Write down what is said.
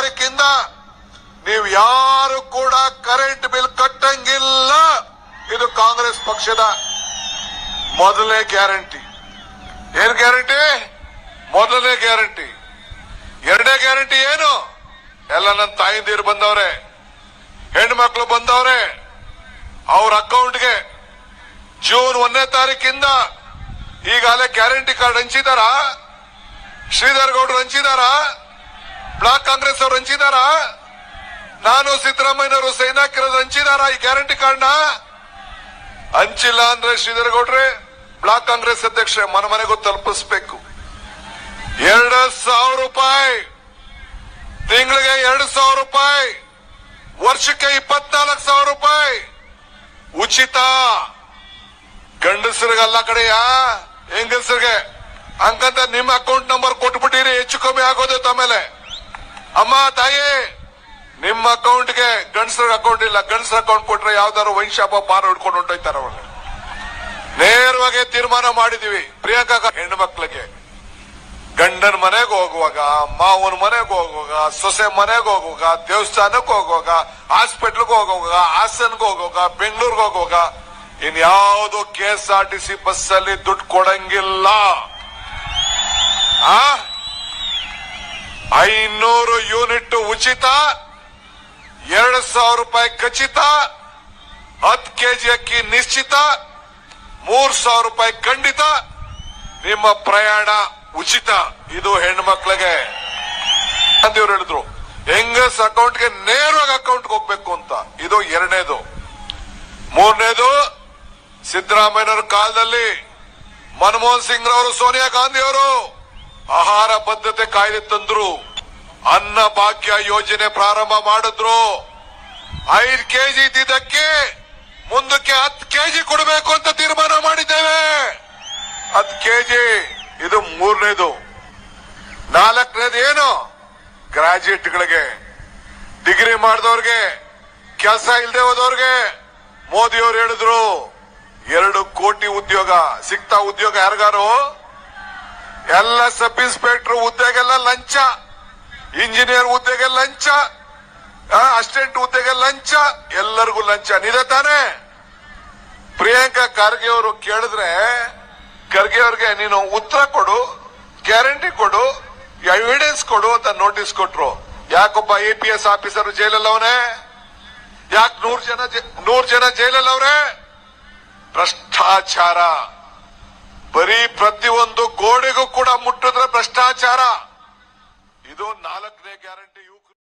ತಾರೀಕಿಂದ ನೀವು ಯಾರು ಕೂಡ ಕರೆಂಟ್ ಬಿಲ್ ಕಟ್ಟಂಗಿಲ್ಲ ಇದು ಕಾಂಗ್ರೆಸ್ ಪಕ್ಷದ ಮೊದಲನೇ ಗ್ಯಾರಂಟಿ ಏನು ಗ್ಯಾರಂಟಿ ಮೊದಲನೇ ಗ್ಯಾರಂಟಿ ಎರಡನೇ ಗ್ಯಾರಂಟಿ ಏನು ಎಲ್ಲ ನನ್ನ ತಾಯಿಂದಿರು ಬಂದವರೇ ಹೆಣ್ಣು ಮಕ್ಕಳು ಬಂದವರೇ ಅವರ ಅಕೌಂಟ್ಗೆ ಜೂನ್ 1ನೇ ತಾರೀಕಿಂದ ಈಗಾಗಲೇ ಗ್ಯಾರಂಟಿ ಕಾರ್ಡ್ ಹಂಚಿದಾರ ಶ್ರೀಧರ್ ಗೌಡರು ಹಂಚಿದಾರ ಬ್ಲಾಕ್ ಕಾಂಗ್ರೆಸ್ ಅವರು ಹಂಚಿದಾರ ನಾನು ಸಿದ್ದರಾಮಯ್ಯನವರು ಸೈನಾಕಿರೋದು ಹಂಚಿದಾರ ಈ ಗ್ಯಾರಂಟಿ ಕಾರ್ಡ್ನ ಹಂಚಿಲ್ಲ ಅಂದ್ರೆ ಶ್ರೀಧರ್ ಗೌಡ್ರೆ ಬ್ಲಾಕ್ ಕಾಂಗ್ರೆಸ್ ಅಧ್ಯಕ್ಷರೇ ಮನೆಮನೆಗೂ ತಲುಪಿಸಬೇಕು 2000 ರೂಪಾಯಿ ತಿಂಗಳಿಗೆ 2000 ರೂಪಾಯಿ ವರ್ಷಕ್ಕೆ 24000 ರೂಪಾಯಿ ಉಚಿತ ಗಂಡಸರಿಗೆ ಎಲ್ಲ ಕಡೆಯ ಹೆಂಗಸರಿಗೆ ಹಂಗಂತ ನಿಮ್ಮ ಅಕೌಂಟ್ ನಂಬರ್ ಕೊಟ್ಬಿಟ್ಟಿರಿ ಹೆಚ್ಚು ಕಮ್ಮಿ ಆಗೋದು ಆಮೇಲೆ ಅಮ್ಮ ತಾಯಿ ನಿಮ್ಮ ಅಕೌಂಟ್ಗೆ ಗಂಡಸರ ಅಕೌಂಟ್ ಇಲ್ಲ ಗಂಡಸರ ಅಕೌಂಟ್ ಕೊಟ್ರೆ ಯಾವ್ದಾದ್ರು ವೈನ್ಶಾಪ ಬಾರ್ ಹಿಡ್ಕೊಂಡು ಹೊಂಟೋಯ್ತಾರೆ ಅವ್ರು ನೇರವಾಗಿ ತೀರ್ಮಾನ ಮಾಡಿದೀವಿ ಪ್ರಿಯಾಂಕಾ ಹೆಣ್ಣು ಮಕ್ಕಳಿಗೆ ಗಂಡನ ಮನೆಗೆ ಹೋಗುವಾಗ ಮಾವನ ಮನೆಗೆ ಹೋಗುವಾಗ ಸೊಸೆ ಮನೆಗೆ ಹೋಗುವಾಗ ದೇವಸ್ಥಾನಕ್ಕೆ ಹೋಗುವಾಗ ಹಾಸ್ಪಿಟಲ್ಗೆ ಹೋಗುವಾಗ ಹಾಸನ್ಗೆ ಹೋಗುವಾಗ ಬೆಂಗಳೂರಿಗೆ ಹೋಗುವಾಗ ಇನ್ಯಾವುದು KSRTC ಬಸ್ ಅಲ್ಲಿ ದುಡ್ಡು ಕೊಡಂಗಿಲ್ಲ 500 ಯೂನಿಟ್ ಉಚಿತ 2000 ರೂಪಾಯಿ ಖಚಿತ 10 ಕೆಜಿ ಅಕ್ಕಿ ನಿಶ್ಚಿತ 3000 ರೂಪಾಯಿ ಖಂಡಿತ ನಿಮ್ಮ ಪ್ರಯಾಣ ಉಚಿತ ಇದು ಹೆಣ್ಣು ಮಕ್ಕಳಿಗೆ ಅಂತ ಇವರು ಹೇಳಿದ್ರು ಹೆಂಗಸ್ ಅಕೌಂಟ್ಗೆ ನೇರವಾಗಿ ಅಕೌಂಟ್ಗೆ ಹೋಗ್ಬೇಕು ಅಂತ ಇದು ಎರಡನೇದು ಮೂರನೇದು ಸಿದ್ದರಾಮಯ್ಯನವರ ಕಾಲದಲ್ಲಿ ಮನಮೋಹನ್ ಸಿಂಗ್ ರವರು ಸೋನಿಯಾ ಗಾಂಧಿ ಅವರು ಆಹಾರ ಭದ್ರತೆ ಕಾಯ್ದೆ ತಂದ್ರು ಅನ್ನ ಭಾಗ್ಯ ಯೋಜನೆ ಪ್ರಾರಂಭ ಮಾಡಿದ್ರು 5 ಕೆಜಿ ಇದ್ದಿದ್ದಕ್ಕೆ ಮುಂದಕ್ಕೆ 10 ಕೆಜಿ ಕೊಡಬೇಕು ಅಂತ ತೀರ್ಮಾನ ಮಾಡಿದ್ದೇವೆ 10 ಕೆಜಿ ಇದು ಮೂರನೇದು ನಾಲ್ಕನೇದು ಏನು ಗ್ರಾಜುಯೇಟ್ಗಳಿಗೆ ಡಿಗ್ರಿ ಮಾಡಿದವ್ರಿಗೆ ಕೆಲಸ ಇಲ್ಲದೆ ಹೋದವ್ರಿಗೆ ಮೋದಿಯವರು ಹೇಳಿದ್ರು 2 ಕೋಟಿ ಉದ್ಯೋಗ ಸಿಕ್ತಾ ಉದ್ಯೋಗ ಯಾರಿಗಾರು ಎಲ್ಲ ಸಬ್ ಇನ್ಸ್ಪೆಕ್ಟರ್ ಹುದ್ದೆಗೆಲ್ಲ ಲಂಚ ಇಂಜಿನಿಯರ್ ಹುದ್ದೆಗೆ ಲಂಚ ಅಸಿಸ್ಟೆಂಟ್ ಹುದ್ದೆಗೆ ಲಂಚ ಎಲ್ಲರಿಗೂ ಲಂಚ ನಿಜ ತಾನೆ ಪ್ರಿಯಾಂಕಾ ಖರ್ಗೆ ಅವರು ಕೇಳಿದ್ರೆ ಖರ್ಗೆ ಅವರಿಗೆ ನೀನು ಉತ್ತರ ಕೊಡು ಗ್ಯಾರಂಟಿ ಕೊಡು ಎವಿಡೆನ್ಸ್ ಕೊಡು ಅಂತ ನೋಟಿಸ್ ಕೊಟ್ರು ಯಾಕೊಬ್ಬ APS ಆಫೀಸರ್ ಜೈಲಲ್ಲವನೇ ಯಾಕೆ 100 ಜನ ಜೈಲಲ್ಲವ್ರೆ ಭ್ರಷ್ಟಾಚಾರ ಬರೀ ಪ್ರತಿಯೊಂದು ಗೋಡೆಗೂ ಕೂಡ ಮುಟ್ಟಿದ್ರೆ ಭ್ರಷ್ಟಾಚಾರ ಇದು 4ನೇ ಗ್ಯಾರಂಟಿ